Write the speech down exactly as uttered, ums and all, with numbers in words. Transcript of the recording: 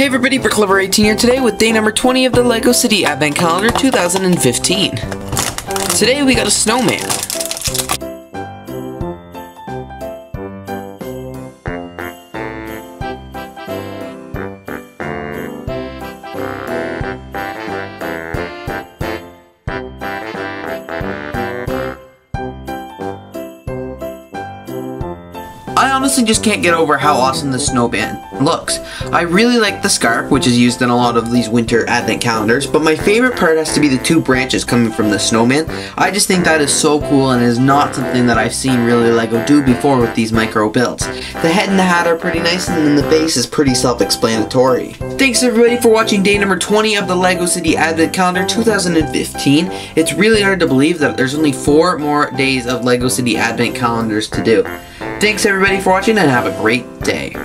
Hey everybody, Bricklover eighteen here today with day number twenty of the LEGO City Advent Calendar two thousand fifteen. Today we got a snowman. I honestly just can't get over how awesome this snowman looks. I really like the scarf, which is used in a lot of these winter advent calendars, but my favorite part has to be the two branches coming from the snowman. I just think that is so cool and is not something that I've seen really LEGO do before with these micro builds. The head and the hat are pretty nice, and then the base is pretty self-explanatory. Thanks everybody for watching day number twenty of the LEGO City Advent Calendar two thousand fifteen. It's really hard to believe that there's only four more days of LEGO City Advent Calendars to do. Thanks everybody for watching, and have a great day.